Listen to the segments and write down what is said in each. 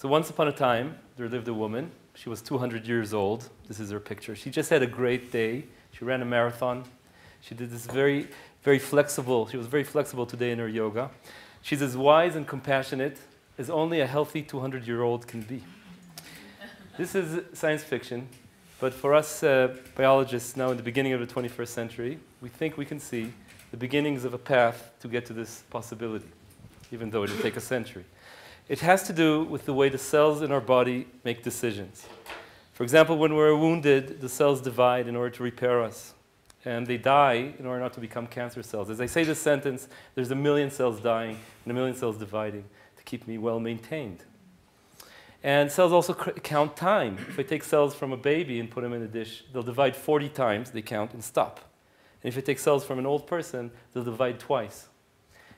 So once upon a time, there lived a woman. She was 200 years old. This is her picture. She just had a great day. She ran a marathon. She did this very, very flexible. She was very flexible today in her yoga. She's as wise and compassionate as only a healthy 200-year-old can be. This is science fiction, but for us biologists now in the beginning of the 21st century, we think we can see the beginnings of a path to get to this possibility, even though it'll take a century. It has to do with the way the cells in our body make decisions. For example, when we're wounded, the cells divide in order to repair us, and they die in order not to become cancer cells. As I say this sentence, there's a million cells dying and a million cells dividing to keep me well maintained. And cells also count time. If I take cells from a baby and put them in a dish, they'll divide 40 times, they count and stop. And if I take cells from an old person, they'll divide twice.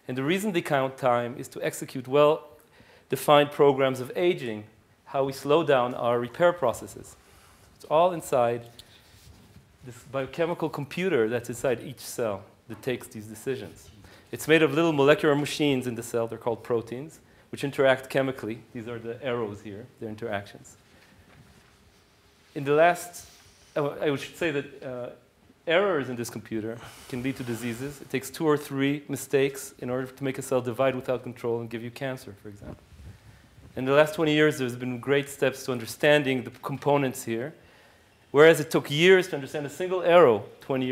And the reason they count time is to execute well-defined programs of aging, how we slow down our repair processes. It's all inside this biochemical computer that's inside each cell that takes these decisions. It's made of little molecular machines in the cell, they're called proteins, which interact chemically. These are the arrows here, their interactions. In the last, I should say that errors in this computer can lead to diseases. It takes 2 or 3 mistakes in order to make a cell divide without control and give you cancer, for example. In the last 20 years, there's been great steps to understanding the components here. Whereas it took years to understand a single arrow 20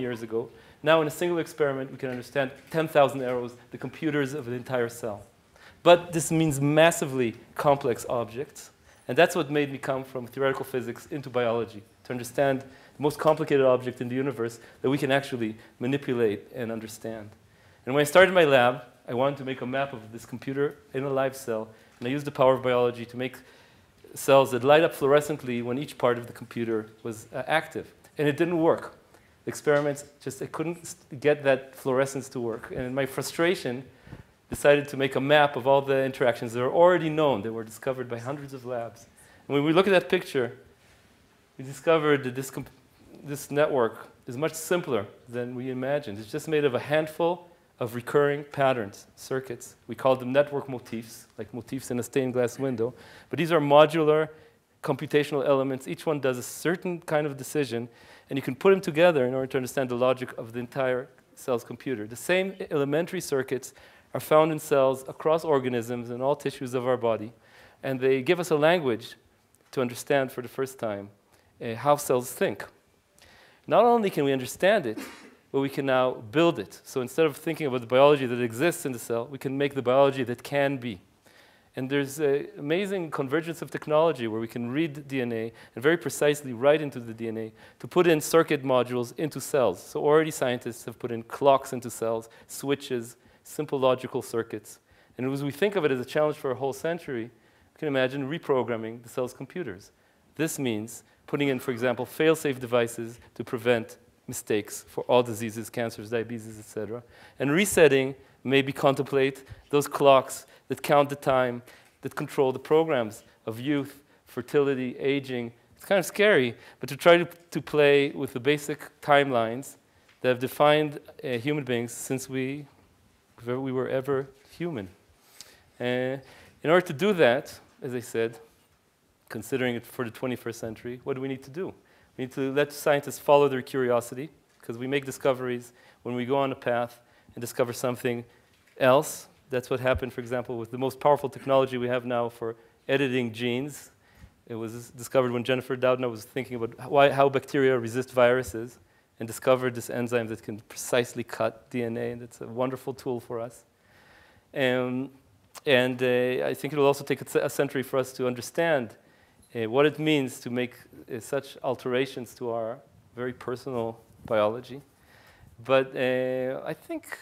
years ago, now in a single experiment, we can understand 10,000 arrows, the computers of an entire cell. But this means massively complex objects. And that's what made me come from theoretical physics into biology, to understand the most complicated object in the universe that we can actually manipulate and understand. And when I started my lab, I wanted to make a map of this computer in a live cell. And I used the power of biology to make cells that light up fluorescently when each part of the computer was active. And it didn't work. The experiments, I couldn't get that fluorescence to work. And in my frustration, decided to make a map of all the interactions that are already known, that were discovered by hundreds of labs. And when we look at that picture, we discovered that this network is much simpler than we imagined. It's just made of a handful of recurring patterns, circuits. We call them network motifs, like motifs in a stained glass window. But these are modular computational elements. Each one does a certain kind of decision. And you can put them together in order to understand the logic of the entire cell's computer. The same elementary circuits are found in cells across organisms and all tissues of our body. And they give us a language to understand for the first time how cells think. Not only can we understand it, but we can now build it. So instead of thinking about the biology that exists in the cell, we can make the biology that can be. And there's an amazing convergence of technology where we can read DNA and very precisely write into the DNA to put in circuit modules into cells. So already scientists have put in clocks into cells, switches, simple logical circuits. And as we think of it as a challenge for a whole century, you can imagine reprogramming the cell's computers. This means putting in, for example, fail-safe devices to prevent mistakes for all diseases, cancers, diabetes, etc. And resetting maybe contemplate those clocks that count the time, that control the programs of youth, fertility, aging. It's kind of scary, but to try to play with the basic timelines that have defined human beings since we were ever human. In order to do that, as I said, considering it for the 21st century, what do we need to do? We need to let scientists follow their curiosity, because we make discoveries when we go on a path and discover something else. That's what happened, for example, with the most powerful technology we have now for editing genes. It was discovered when Jennifer Doudna was thinking about how bacteria resist viruses, and discovered this enzyme that can precisely cut DNA, and it's a wonderful tool for us. I think it will also take a century for us to understand what it means to make such alterations to our very personal biology. But I think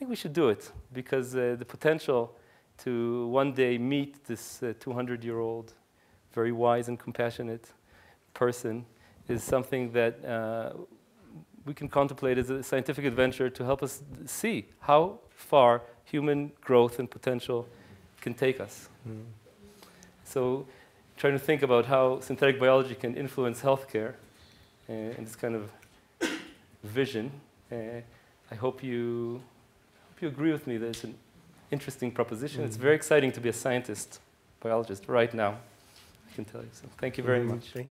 we should do it, because the potential to one day meet this 200-year-old, very wise and compassionate person is something that we can contemplate as a scientific adventure to help us see how far human growth and potential can take us. Mm. So trying to think about how synthetic biology can influence healthcare and this kind of vision. I hope you agree with me that it's an interesting proposition. Mm. It's very exciting to be a scientist biologist right now, I can tell you. So thank you very much.